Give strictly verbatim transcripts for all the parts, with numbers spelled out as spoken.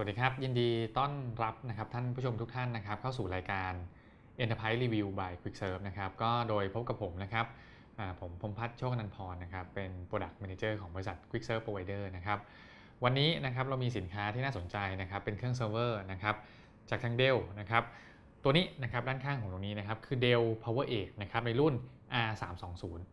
สวัสดีครับยินดีต้อนรับนะครับท่านผู้ชมทุกท่านนะครับเข้าสู่รายการ Enterprise Review by QuickServ นะครับก็โดยพบกับผมนะครับผมพงษ์พัฒน์ โชคนันท์พรนะครับเป็น Product Manager ของบริษัท QuickServ Provider นะครับวันนี้นะครับเรามีสินค้าที่น่าสนใจนะครับเป็นเครื่องเซิร์ฟเวอร์นะครับจากทาง Dell นะครับตัวนี้นะครับด้านข้างของตรงนี้นะครับคือ Dell PowerEdge นะครับในรุ่น อาร์ สามสองศูนย์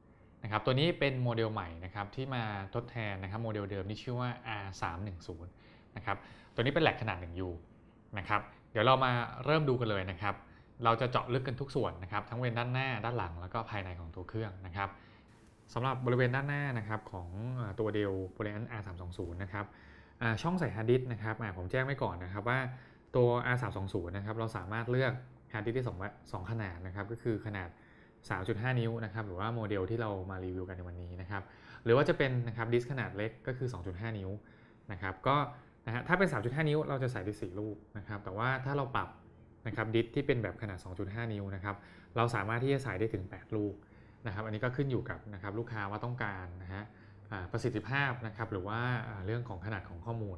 นะครับตัวนี้เป็นโมเดลใหม่นะครับที่มาทดแทนนะครับโมเดลเดิมที่ชื่อว่า อาร์ สามหนึ่งศูนย์นะครับตัวนี้เป็นแหลกขนาด หนึ่งยู นะครับเดี๋ยวเรามาเริ่มดูกันเลยนะครับเราจะเจาะลึกกันทุกส่วนนะครับทั้งบริเวณด้านหน้าด้านหลังแล้วก็ภายในของตัวเครื่องนะครับสำหรับบริเวณด้านหน้านะครับของตัวเดลโปรแกรม อาร์ สามสองศูนย์ นะครับช่องใส่ฮาร์ดดิสก์นะครับผมแจ้งไว้ก่อนนะครับว่าตัว อาร์ สามสองศูนย์ นะครับเราสามารถเลือกฮาร์ดดิสก์ได้สองขนาดนะครับก็คือขนาด สามจุดห้า นิ้วนะครับหรือว่าโมเดลที่เรามารีวิวกันในวันนี้นะครับหรือว่าจะเป็นนะครับดิสก์ขนาดเล็กก็คือ สองจุดห้า นิ้วนะครับก็นะถ้าเป็น สามจุดห้า นิ้วเราจะใส่ได้สี่ลูกนะครับแต่ว่าถ้าเราปรับนะครับดิสที่เป็นแบบขนาด สองจุดห้า นิ้วนะครับเราสามารถที่จะใส่ได้ถึงแปดลูกนะครับอันนี้ก็ขึ้นอยู่กับนะครับลูกค้าว่าต้องการนะฮะประสิทธิภาพนะครับหรือว่าเรื่องของขนาดของข้อมูล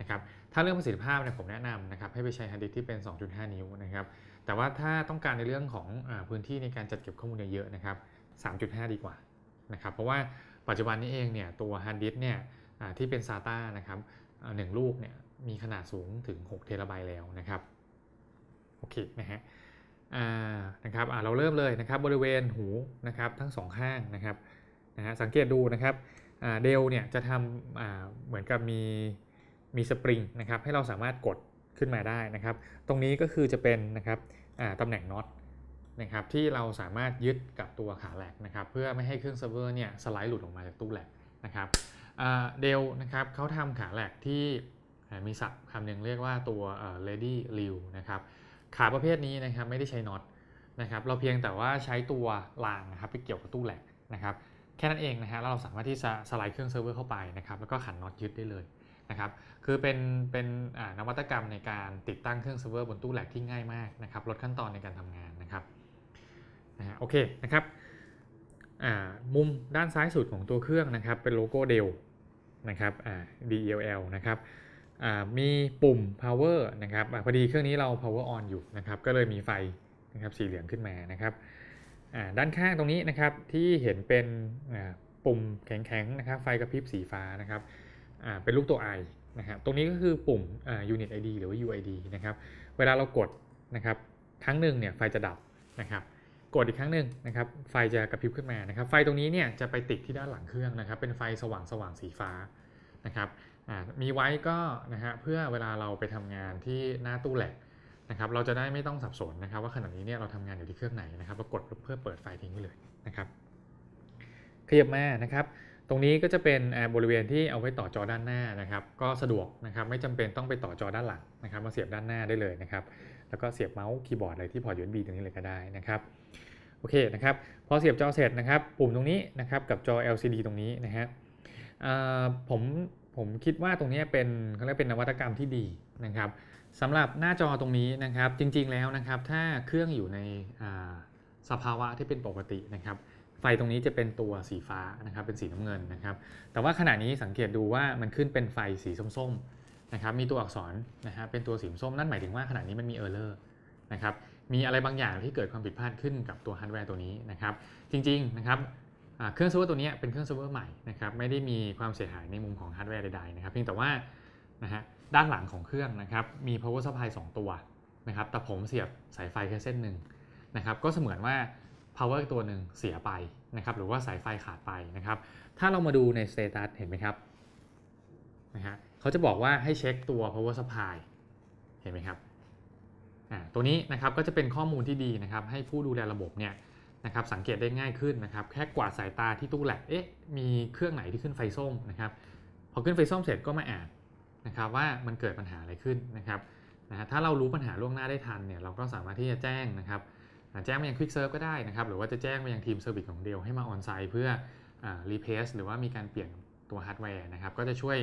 นะครับถ้าเรื่องประสิทธิภาพเนี่ยผมแนะนำนะครับให้ไปใช้ฮาร์ดดิสที่เป็น สองจุดห้า นิ้วนะครับแต่ว่าถ้าต้องการในเรื่องของพื้นที่ในการจัดเก็บข้อมูลเยอะๆนะครับ สามจุดห้า ดีกว่านะครับเพราะว่าปัจจุบันนี้เองเนี่ยตัวฮาร์ดดิสเนี่ยที่เป็น ซาต้า นะครับหนึ่งลูกเนี่ยมีขนาดสูงถึงหกเทราไบต์แล้วนะครับโอเคนะฮะนะครับเราเริ่มเลยนะครับบริเวณหูนะครับทั้งสองข้างนะครับนะฮะสังเกตดูนะครับเดลเนี่ยจะทำเหมือนกับมีมีสปริงนะครับให้เราสามารถกดขึ้นมาได้นะครับตรงนี้ก็คือจะเป็นนะครับตำแหน่งน็อตนะครับที่เราสามารถยึดกับตัวขาแหลกนะครับเพื่อไม่ให้เครื่องเซิร์ฟเวอร์เนี่ยสไลด์หลุดออกมาจากตู้แหลกนะครับเดลนะครับเขาทำขาแหลกที่มีศัพท์คำหนึ่งเรียกว่าตัว lady reel นะครับขาประเภทนี้นะครับไม่ได้ใช้น็อตนะครับเราเพียงแต่ว่าใช้ตัวรางนะครับไปเกี่ยวกับตู้แหลกนะครับแค่นั้นเองนะฮะแล้วเราสามารถที่จะสไลด์เครื่องเซิร์ฟเวอร์เข้าไปนะครับแล้วก็ขันน็อตยึดได้เลยนะครับคือเป็นเป็นนวัตกรรมในการติดตั้งเครื่องเซิร์ฟเวอร์บนตู้แหลกที่ง่ายมากนะครับลดขั้นตอนในการทำงานนะครับนะฮะโอเคนะครับมุมด้านซ้ายสุดของตัวเครื่องนะครับเป็นโลโก้เดลนะครับ ดี อี แอล นะครับมีปุ่ม power นะครับพอดีเครื่องนี้เรา power on อยู่นะครับก็เลยมีไฟนะครับสีเหลืองขึ้นมานะครับด้านข้างตรงนี้นะครับที่เห็นเป็นปุ่มแข็งๆนะครับไฟกระพริบสีฟ้านะครับเป็นรูปตัว i นะครับตรงนี้ก็คือปุ่ม unit id หรือว่า ยู ไอ ดี นะครับเวลาเรากดนะครับครั้งหนึ่งเนี่ยไฟจะดับนะครับกดอีกครั้งหนึ่งนะครับไฟจะกระพริบขึ้นมานะครับไฟตรงนี้เนี่ยจะไปติดที่ด้านหลังเครื่องนะครับเป็นไฟสว่างสว่างสีฟ้านะครับมีไว้ก็นะฮะเพื่อเวลาเราไปทำงานที่หน้าตู้แหลกนะครับเราจะได้ไม่ต้องสับสนนะครับว่าขณะนี้เนี่ยเราทำงานอยู่ที่เครื่องไหนนะครับเรากดเพื่อเปิดไฟทิ้งไปเลยนะครับขยับมานะครับตรงนี้ก็จะเป็นบริเวณที่เอาไว้ต่อจอด้านหน้านะครับก็สะดวกนะครับไม่จำเป็นต้องไปต่อจอด้านหลังนะครับมาเสียบด้านหน้าได้เลยนะครับแล้วก็เสียบเมาส์คีย์บอร์ดอะไรที่พอร์ต ยู เอส บี ตรงนี้เลยก็ได้นะครับโอเคนะครับพอเสียบจอเสร็จนะครับปุ่มตรงนี้นะครับกับจอ แอล ซี ดี ตรงนี้นะฮะผมผมคิดว่าตรงนี้เป็นเขาเรียกเป็นนวัตกรรมที่ดีนะครับสำหรับหน้าจอตรงนี้นะครับจริงๆแล้วนะครับถ้าเครื่องอยู่ในสภาวะที่เป็นปกตินะครับไฟตรงนี้จะเป็นตัวสีฟ้านะครับเป็นสีน้ำเงินนะครับแต่ว่าขณะนี้สังเกตดูว่ามันขึ้นเป็นไฟสีส้มๆนะครับมีตัวอักษรนะฮะเป็นตัวสีส้มนั่นหมายถึงว่าขณะนี้มันมีเออร์เลอร์นะครับมีอะไรบางอย่างที่เกิดความผิดพลาดขึ้นกับตัวฮาร์ดแวร์ตัวนี้นะครับจริงๆนะครับเครื่องเซิร์ฟเวอร์ตัวนี้เป็นเครื่องเซิร์ฟเวอร์ใหม่นะครับไม่ได้มีความเสียหายในมุมของฮาร์ดแวร์ใดๆนะครับเพียงแต่ว่านะฮะด้านหลังของเครื่องนะครับมี power supply สองตัวนะครับแต่ผมเสียบสายไฟแค่เส้นหนึ่งนะครับก็เสมือนว่า power ตัวหนึ่งเสียไปนะครับหรือว่าสายไฟขาดไปนะครับถ้าเรามาดูใน status เห็นไหมครับนะฮะเขาจะบอกว่าให้เช็คตัว power supply เห็นไหมครับตัวนี้นะครับก็จะเป็นข้อมูลที่ดีนะครับให้ผู้ดูแลระบบเนี่ยนะครับสังเกตได้ง่ายขึ้นนะครับแค่กวาดสายตาที่ตู้แลกเอ๊ะมีเครื่องไหนที่ขึ้นไฟส้มนะครับพอขึ้นไฟส้มเสร็จก็มาอ่านนะครับว่ามันเกิดปัญหาอะไรขึ้นนะครับนะถ้าเรารู้ปัญหาล่วงหน้าได้ทันเนี่ยเราก็สามารถที่จะแจ้งนะครับแจ้งไปยัง QuickServ ก็ได้นะครับหรือว่าจะแจ้งไปยังทีมเซอร์วิสของเดลให้มาออนไซต์เพื่อรีเพสหรือว่ามีการเปลี่ยนตัวฮาร์ดแวร์นะครับก็จะช่วย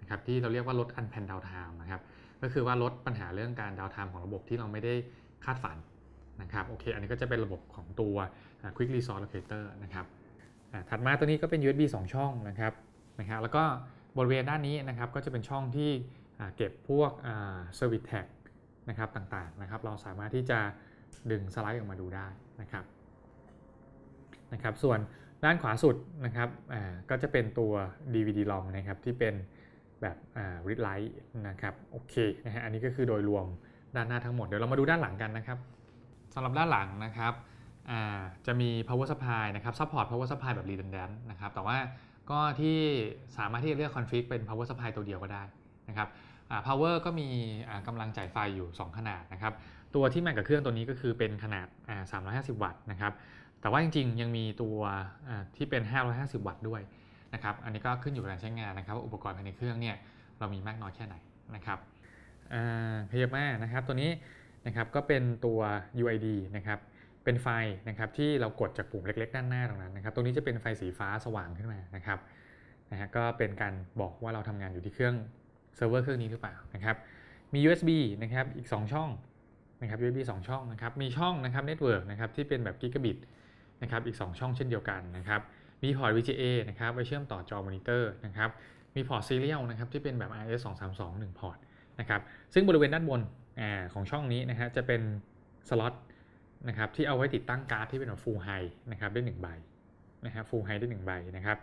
นะครับที่เราเรียกว่าลดอันแพนดาวไทม์นะครับก็คือว่าลดปัญหาเรื่องการดาวน์ไทม์ของระบบที่เราไม่ได้คาดฝันนะครับโอเคอันนี้ก็จะเป็นระบบของตัว Quick Resource Locator นะครับถัดมาตัวนี้ก็เป็น ยู เอส บี สอง ช่องนะครับนะฮะแล้วก็บริเวณด้านนี้นะครับก็จะเป็นช่องที่ เก็บพวก service tag นะครับต่างๆนะครับเราสามารถที่จะดึงสไลด์ออกมาดูได้นะครับนะครับส่วนด้านขวาสุดนะครับก็จะเป็นตัว ดี วี ดี ลอม นะครับที่เป็นแบบริดไลท์นะครับโอเคนะฮะอันนี้ก็คือโดยรวมด้านหน้าทั้งหมดเดี๋ยวเรามาดูด้านหลังกันนะครับสำหรับด้านหลังนะครับจะมี power supply นะครับ support power supply แบบ redundant นะครับแต่ว่าก็ที่สามารถที่จะเลือก config เป็น power supply ตัวเดียวก็ได้นะครับ power ก็มีกำลังจ่ายไฟอยู่สองขนาดนะครับตัวที่แมทกับเครื่องตัวนี้ก็คือเป็นขนาดสามร้อยห้าสิบวัตต์นะครับแต่ว่าจริงๆยังมีตัวที่เป็นห้าร้อยห้าสิบวัตต์ด้วยนะครับอันนี้ก็ขึ้นอยู่กับการใช้งานนะครับว่าอุปกรณ์ภายในเครื่องเนี่ยเรามีมากน้อยแค่ไหนนะครับขยับมานะครับตัวนี้นะครับก็เป็นตัว ยู ไอ ดี นะครับเป็นไฟนะครับที่เรากดจากปุ่มเล็กๆด้านหน้าตรงนั้นนะครับตรงนี้จะเป็นไฟสีฟ้าสว่างขึ้นมานะครับนะฮะก็เป็นการบอกว่าเราทำงานอยู่ที่เครื่องเซิร์ฟเวอร์เครื่องนี้หรือเปล่านะครับมี ยู เอส บี นะครับอีกสองช่องนะครับ ยู เอส บี สองช่องนะครับมีช่องนะครับเน็ตเวิร์กนะครับที่เป็นแบบกิกะบิตนะครับอีกสองช่องเช่นเดียวกันนะครับมีพอร์ต วี จี เอ นะครับไว้เชื่อมต่อจอมอนิเตอร์นะครับมีพอร์ตซีเรียลนะครับที่เป็นแบบ อาร์ เอส สองสามสอง หนึ่งพอร์ตนะครับซึ่งบริเวณด้านบนของช่องนี้นะฮะจะเป็นสล็อตนะครับที่เอาไว้ติดตั้งการ์ดที่เป็นแบบ full high นะครับได้หนึ่งใบนะฮะ full high ได้หนึ่งใบนะครับ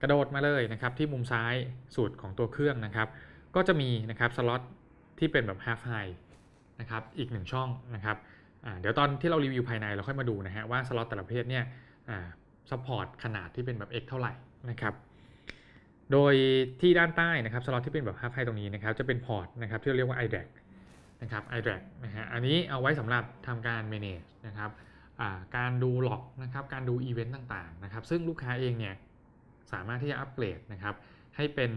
กระโดดมาเลยนะครับที่มุมซ้ายสุดของตัวเครื่องนะครับก็จะมีนะครับสล็อตที่เป็นแบบ half high นะครับอีกหนึ่งช่องนะครับเดี๋ยวตอนที่เรารีวิวภายในเราค่อยมาดูนะฮะว่าสล็อตแต่ละประเภทเนี่ยซัพพอร์ตขนาดที่เป็นแบบ x เท่าไหร่นะครับโดยที่ด้านใต้นะครับสล็อตที่เป็นแบบ half high ตรงนี้นะครับจะเป็นพอร์ตนะครับที่เราเรียกว่า iDRACนะครับ iDRAC นะฮะอันนี้เอาไว้สำหรับทำการ manage นะครับการดูล็อกนะครับการดู event ต่างๆนะครับซึ่งลูกค้าเองเนี่ยสามารถที่จะอัปเกรดนะครับให้เป็น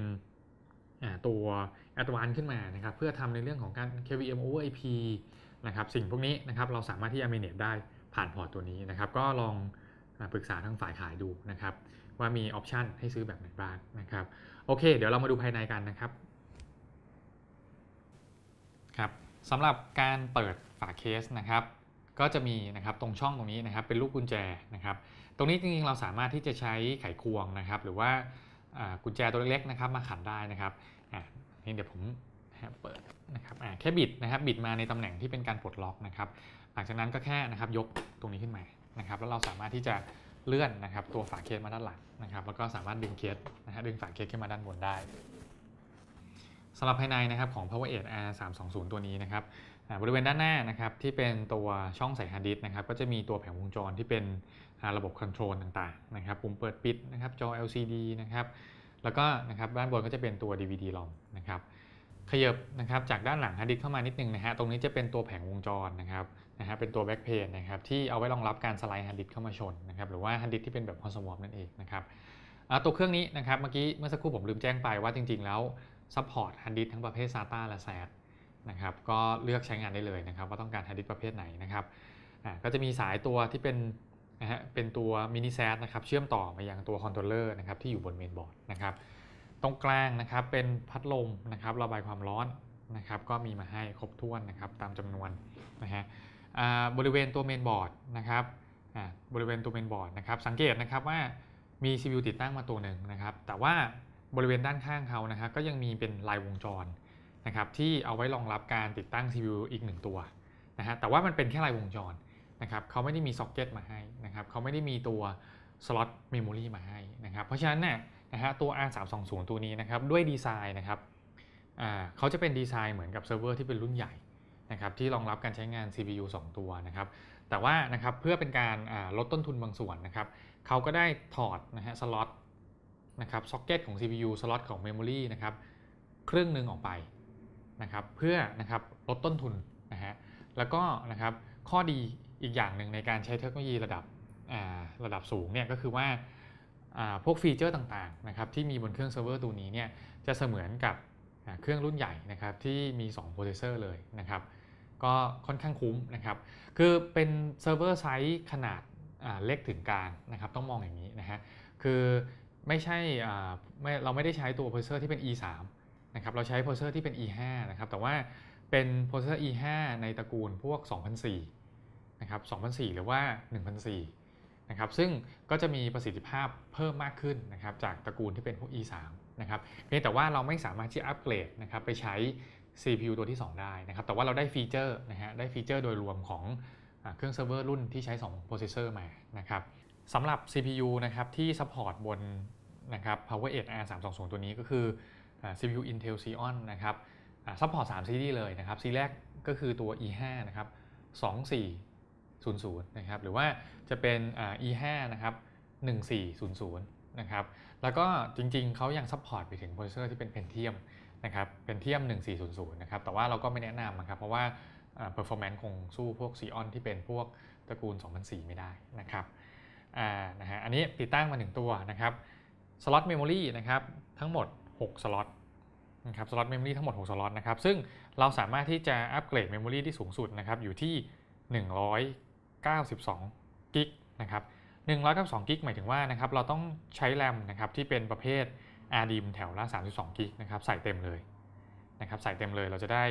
ตัว advanced ขึ้นมานะครับเพื่อทำในเรื่องของการ เค วี เอ็ม over ไอ พี นะครับสิ่งพวกนี้นะครับเราสามารถที่จะ manage ได้ผ่านพอร์ตตัวนี้นะครับก็ลองปรึกษาทางฝ่ายขายดูนะครับว่ามี option ให้ซื้อแบบไหนบ้างนะครับโอเคเดี๋ยวเรามาดูภายในกันนะครับครับสำหรับการเปิดฝาเคสนะครับก็จะมีนะครับตรงช่องตรงนี้นะครับเป็นลูกกุญแจนะครับตรงนี้จริงๆเราสามารถที่จะใช้ไขควงนะครับหรือว่ากุญแจตัวเล็กๆนะครับมาขันได้นะครับนี่เดี๋ยวผมเปิดนะครับแค่บิดนะครับบิดมาในตำแหน่งที่เป็นการปลดล็อกนะครับหลังจากนั้นก็แค่นะครับยกตรงนี้ขึ้นมานะครับแล้วเราสามารถที่จะเลื่อนนะครับตัวฝาเคสมาด้านหลังนะครับแล้วก็สามารถดึงเคสนะฮะดึงฝาเคสขึ้นมาด้านบนได้สำหรับภายในนะครับของ PowerEdge อาร์ สามสองศูนย์ ตัวนี้นะครับบริเวณด้านหน้านะครับที่เป็นตัวช่องใส่ฮาร์ดดิสก์นะครับก็จะมีตัวแผงวงจรที่เป็นระบบคอนโทรลต่างๆนะครับปุ่มเปิดปิดนะครับจอ แอล ซี ดี นะครับแล้วก็นะครับด้านบนก็จะเป็นตัว ดี วี ดี ลอม นะครับขยับนะครับจากด้านหลังฮาร์ดดิสก์เข้ามานิดนึงนะฮะตรงนี้จะเป็นตัวแผงวงจรนะครับนะฮะเป็นตัวแบ็กเพลทนะครับที่เอาไว้รองรับการสไลด์ฮาร์ดดิสก์เข้ามาชนนะครับหรือว่าฮาร์ดดิสก์ที่เป็นแบบฮอตสวอปนั่นเองนะครับตัวเครื่องนี้นะครับเมื่อกี้เมื่อสักครู่ผมลืมแจ้งไปว่าจริงๆแล้วซัพพอร์ตฮาร์ดดิสก์ทั้งประเภท ซาต้า และ เอส เอ ที นะครับก็เลือกใช้งานได้เลยนะครับว่าต้องการฮาร์ดดิสก์ประเภทไหนนะครับก็จะมีสายตัวที่เป็นนะฮะเป็นตัว Mini เอส เอ เอส นะครับเชื่อมต่อมายังตัวคอนโทรลเลอร์นะครับที่อยู่บนเมนบอร์ดนะครับตรงกลางนะครับเป็นพัดลมนะครับระบายความร้อนนะครับก็มีมาให้ครบถ้วนนะครับตามจำนวนนะฮะบริเวณตัวเมนบอร์ดนะครับบริเวณตัวเมนบอร์ดนะครับสังเกตนะครับว่ามี ซี พี ยู ติดตั้งมาตัวหนึ่งนะครับแต่ว่าบริเวณด้านข้างเขานะครับก็ยังมีเป็นลายวงจรนะครับที่เอาไว้รองรับการติดตั้ง ซี พี ยู อีกหนึ่งตัวนะฮะแต่ว่ามันเป็นแค่ลายวงจรนะครับเขาไม่ได้มีซ็อกเก็ตมาให้นะครับเขาไม่ได้มีตัวสล็อตเมมโมรีมาให้นะครับเพราะฉะนั้นเนี่ยนะฮะตัว อาร์ สามสองศูนย์ ตัวนี้นะครับด้วยดีไซน์นะครับเขาจะเป็นดีไซน์เหมือนกับเซิร์ฟเวอร์ที่เป็นรุ่นใหญ่นะครับที่รองรับการใช้งาน ซี พี ยู สองตัวนะครับแต่ว่านะครับเพื่อเป็นการลดต้นทุนบางส่วนนะครับเขาก็ได้ถอดนะฮะสล็อตนะครับซ็อกเก็ตของ ซี พี ยู สล็อตของ Memory นะครับครึ่งหนึ่งออกไปนะครับเพื่อนะครับลดต้นทุนนะฮะแล้วก็นะครับข้อดีอีกอย่างหนึ่งในการใช้เทคโนโลยีระดับระดับสูงเนี่ยก็คือว่าพวกฟีเจอร์ต่างๆนะครับที่มีบนเครื่องเซิร์ฟเวอร์ตัวนี้เนี่ยจะเสมือนกับเครื่องรุ่นใหญ่นะครับที่มีสองโปรเซสเซอร์เลยนะครับก็ค่อนข้างคุ้มนะครับคือเป็นเซิร์ฟเวอร์ไซส์ขนาดเล็กถึงกลางนะครับต้องมองอย่างนี้นะฮะคือไม่ใช่เราไม่ได้ใช้ตัวโปรเซสเซอร์ที่เป็น อี สาม นะครับเราใช้โปรเซสเซอร์ที่เป็น อี ห้า นะครับแต่ว่าเป็นโปรเซสเซอร์ อี ห้า ในตระกูลพวกสองพันสี่นะครับสองพันสี่หรือว่าหนึ่งพันสี่นะครับซึ่งก็จะมีประสิทธิภาพเพิ่มมากขึ้นนะครับจากตระกูลที่เป็นพวก อี สาม นะครับเพียงแต่ว่าเราไม่สามารถที่อัปเกรดนะครับไปใช้ ซี พี ยู ตัวที่สองได้นะครับแต่ว่าเราได้ฟีเจอร์นะฮะได้ฟีเจอร์โดยรวมของเครื่องเซิร์ฟเวอร์รุ่นที่ใช้สองโปรเซสเซอร์มานะครับสำหรับ ซี พี ยู นะครับที่ซัพพอร์ตบนนะครับ PowerEdge อาร์ สามสองศูนย์ ตัวนี้ก็คือ ซี พี ยู Intel Xeon นะครับซัพพอร์ตสามซีรีส์เลยนะครับซีรีส์แรกก็คือตัว อี ห้า นะครับสองสี่ศูนย์ศูนย์นะครับหรือว่าจะเป็น อี ห้า นะครับหนึ่งสี่ศูนย์ศูนย์นะครับแล้วก็จริงๆเขายังซัพพอร์ตไปถึงโปรเซสเซอร์ที่เป็น Pentium นะครับ Pentium หนึ่งสี่ศูนย์ศูนย์นะครับแต่ว่าเราก็ไม่แนะนำนะครับเพราะว่าperformance คงสู้พวก Xeon ที่เป็นพวกตระกูลสองพันสี่ไม่ได้นะครับอ่านะฮะอันนี้ติดตั้งมาหนึ่งตัวนะครับสล็อตเมมโมรีนะครับทั้งหมดหกสล็อตนะครับสล็อตเมมโมรีทั้งหมดหกสล็อตนะครับซึ่งเราสามารถที่จะอัปเกรดเมมโมรีที่สูงสุดนะครับอยู่ที่หนึ่งร้อยเก้าสิบสองกิกนะครับหนึ่งร้อยเก้าสิบสองกิกหมายถึงว่านะครับเราต้องใช้แรมนะครับที่เป็นประเภท อาร์ ดี ไอ เอ็ม แถวละสามสิบสองกิกนะครับใส่เต็มเลยนะครับใส่เต็มเลยเราจะได้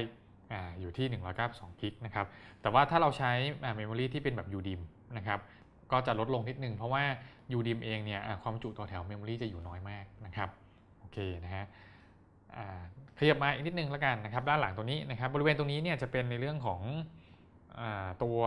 อยู่ที่หนึ่งร้อยเก้าสิบสองกิกนะครับแต่ว่าถ้าเราใช้เมมโมรีที่เป็นแบบ ยู ดิม นะครับก็จะลดลงนิดนึงเพราะว่า ยู ดิม เองเนี่ยความจุต่อแถวเมมโมรีจะอยู่น้อยมากนะครับโอเคนะฮะขยับมาอีกนิดนึงแล้วกันนะครับด้านหลังตัวนี้นะครับบริเวณตรงนี้เนี่ยจะเป็นในเรื่องของตัว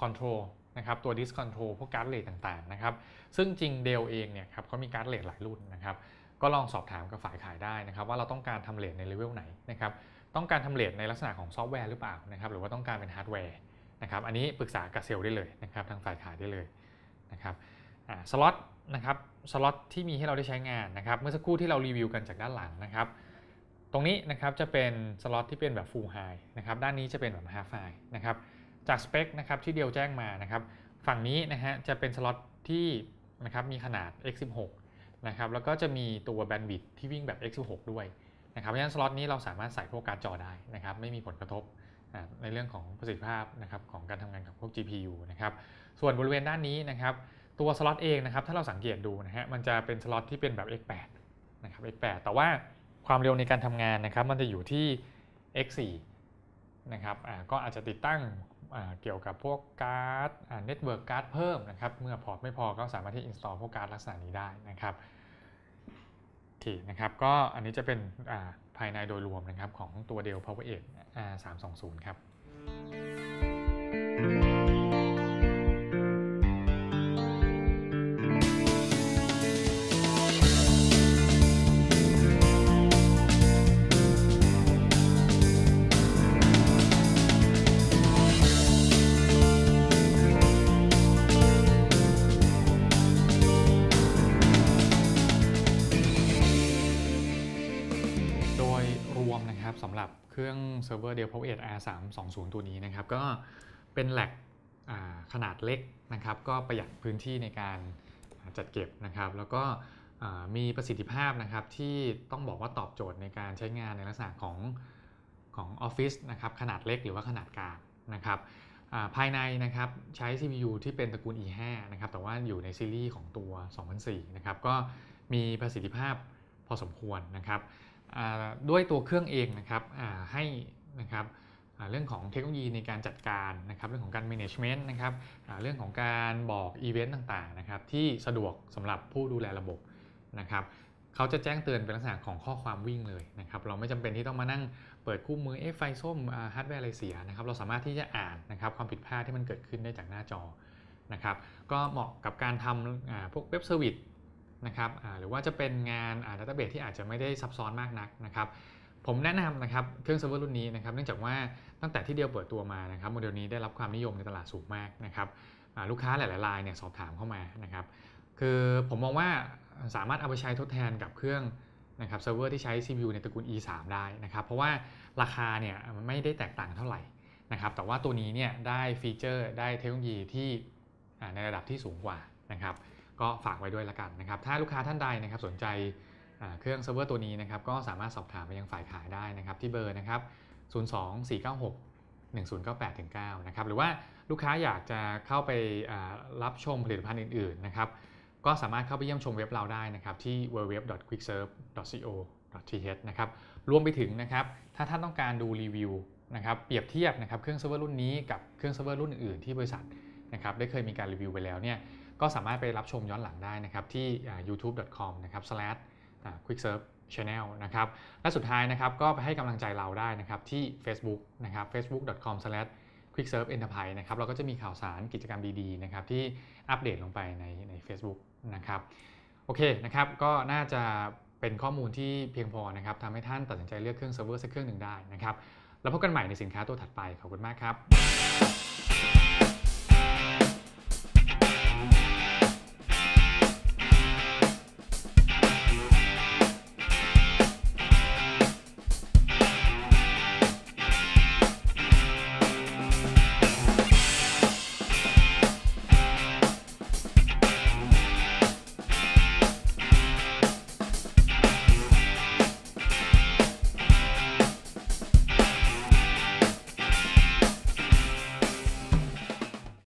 คอนโทรลนะครับตัวดิสคอนโทรลพวกการ์ดเรทต่างๆนะครับซึ่งจริง Dell เองเนี่ยครับเขามีการ์ดเรทหลายรุ่นนะครับก็ลองสอบถามกับฝ่ายขายได้นะครับว่าเราต้องการทำเรทในเลเวลไหนนะครับต้องการทำเรทในลักษณะของซอฟต์แวร์หรือเปล่านะครับหรือว่าต้องการเป็นฮาร์ดแวร์นะครับอันนี้ปรึกษากับเซลล์ได้เลยนะครับทางฝ่ายขายได้เลยนะครับสล็อตนะครับสล็อตที่มีให้เราได้ใช้งานนะครับเมื่อสักครู่ที่เรารีวิวกันจากด้านหลังนะครับตรงนี้นะครับจะเป็นสล็อตที่เป็นแบบ full high นะครับด้านนี้จะเป็นแบบ half high นะครับจากสเปคนะครับที่เดียวแจ้งมานะครับฝั่งนี้นะฮะจะเป็นสล็อตที่นะครับมีขนาด เอ็กซ์ สิบหก นะครับแล้วก็จะมีตัวแบนด์วิดที่วิ่งแบบ เอ็กซ์ สิบหก ด้วยนะครับเพราะฉะนั้นสล็อตนี้เราสามารถใส่พวกการ์ดจอได้นะครับไม่มีผลกระทบในเรื่องของประสิทธิภาพนะครับของการทำงานกับพวก จี พี ยู นะครับส่วนบริเวณด้านนี้นะครับตัวสล็อตเองนะครับถ้าเราสังเกตดูนะฮะมันจะเป็นสล็อตที่เป็นแบบ เอ็กซ์ แปด นะครับ เอ็กซ์ แปด แต่ว่าความเร็วในการทำงานนะครับมันจะอยู่ที่ เอ็กซ์ สี่ นะครับก็อาจจะติดตั้งเกี่ยวกับพวกการ์ดเน็ตเวิร์กการ์ดเพิ่มนะครับเมื่อพอร์ตไม่พอก็สามารถที่ install พวกการ์ดลักษณะนี้ได้นะครับที่นะครับก็อันนี้จะเป็นภายในโดยรวมนะครับของตัว Dell PowerEdge อาร์ สามสองศูนย์ ครับสำหรับเครื่องเซิร์ฟเวอร์ Dell PowerEdge อาร์ สามสองศูนย์ ตัวนี้นะครับก็เป็นแหลกขนาดเล็กนะครับก็ประหยัดพื้นที่ในการจัดเก็บนะครับแล้วก็มีประสิทธิภาพนะครับที่ต้องบอกว่าตอบโจทย์ในการใช้งานในลักษณะของของออฟฟิศนะครับขนาดเล็กหรือว่าขนาดกลางนะครับภายในนะครับใช้ ซี พี ยู ที่เป็นตระกูล อี ห้า นะครับแต่ว่าอยู่ในซีรีส์ของตัวสองพันสี่นะครับก็มีประสิทธิภาพพอสมควรนะครับด้วยตัวเครื่องเองนะครับให้นะครับเรื่องของเทคโนโลยีในการจัดการนะครับเรื่องของการ management นะครับเรื่องของการบอกอีเวนต์ต่างๆนะครับที่สะดวกสำหรับผู้ดูแลระบบนะครับเขาจะแจ้งเตือนเป็นลักษณะของข้อความวิ่งเลยนะครับเราไม่จำเป็นที่ต้องมานั่งเปิดคู่มือเอฟไฟส้มฮาร์ดแวร์อะไรเสียนะครับเราสามารถที่จะอ่านนะครับความผิดพลาดที่มันเกิดขึ้นได้จากหน้าจอนะครับก็เหมาะกับการทำพวกเว็บเซอร์วิสนะครับหรือว่าจะเป็นงานดัตต้าเบสที่อาจจะไม่ได้ซับซ้อนมากนักนะครับผมแนะนำนะครับเครื่องเซิร์ฟเวอร์รุ่นนี้นะครับเนื่องจากว่าตั้งแต่ที่เดียวเปิดตัวมานะครับโมเดลนี้ได้รับความนิยมในตลาดสูงมากนะครับลูกค้าหลายๆรายเนี่ยสอบถามเข้ามานะครับคือผมมองว่าสามารถเอาไปใช้ทดแทนกับเครื่องนะครับเซิร์ฟเวอร์ที่ใช้ ซี พี ยู ในตระกูล อี สาม ได้นะครับเพราะว่าราคาเนี่ยมันไม่ได้แตกต่างเท่าไหร่นะครับแต่ว่าตัวนี้เนี่ยได้ฟีเจอร์ได้เทคโนโลยีที่ในระดับที่สูงกว่านะครับก็ฝากไว้ด้วยละกันนะครับถ้าลูกค้าท่านใดนะครับสนใจเครื่องเซิร์ฟเวอร์ตัวนี้นะครับก็สามารถสอบถามไปยังฝ่ายขายได้นะครับที่เบอร์นะครับศูนย์สองสี่เก้าหกหนึ่งศูนย์เก้าแปดถึงเก้านะครับหรือว่าลูกค้าอยากจะเข้าไปรับชมผลิตภัณฑ์อื่นๆนะครับก็สามารถเข้าไปเยี่ยมชมเว็บเราได้นะครับที่ ดับเบิลยู ดับเบิลยู ดับเบิลยู ดอท ควิกเซิร์ฟ ดอท ซี โอ ดอท ที เอช นะครับรวมไปถึงนะครับถ้าท่านต้องการดูรีวิวนะครับเปรียบเทียบนะครับเครื่องเซิร์ฟเวอร์รุ่นนี้กับเครื่องเซิร์ฟเวอร์รุ่นอื่นๆที่บริษัทนะครับได้เคยมีการรีวิวไปแล้วเนี่ยก็สามารถไปรับชมย้อนหลังได้นะครับที่ ยูทูบ ดอท คอม นะครับ QuickServ Channel นะครับและสุดท้ายนะครับก็ไปให้กำลังใจเราได้นะครับที่ Facebook นะครับ เฟซบุ๊ก ดอท คอม สแลช QuickServ Enterprise นะครับเราก็จะมีข่าวสารกิจกรรมดีๆนะครับที่อัปเดตลงไปในใน Facebook นะครับโอเคนะครับก็น่าจะเป็นข้อมูลที่เพียงพอนะครับทำให้ท่านตัดสินใจเลือกเครื่องเซิร์ฟเวอร์สักเครื่องหนึ่งได้นะครับแล้วพบกันใหม่ในสินค้าตัวถัดไปขอบคุณมากครับ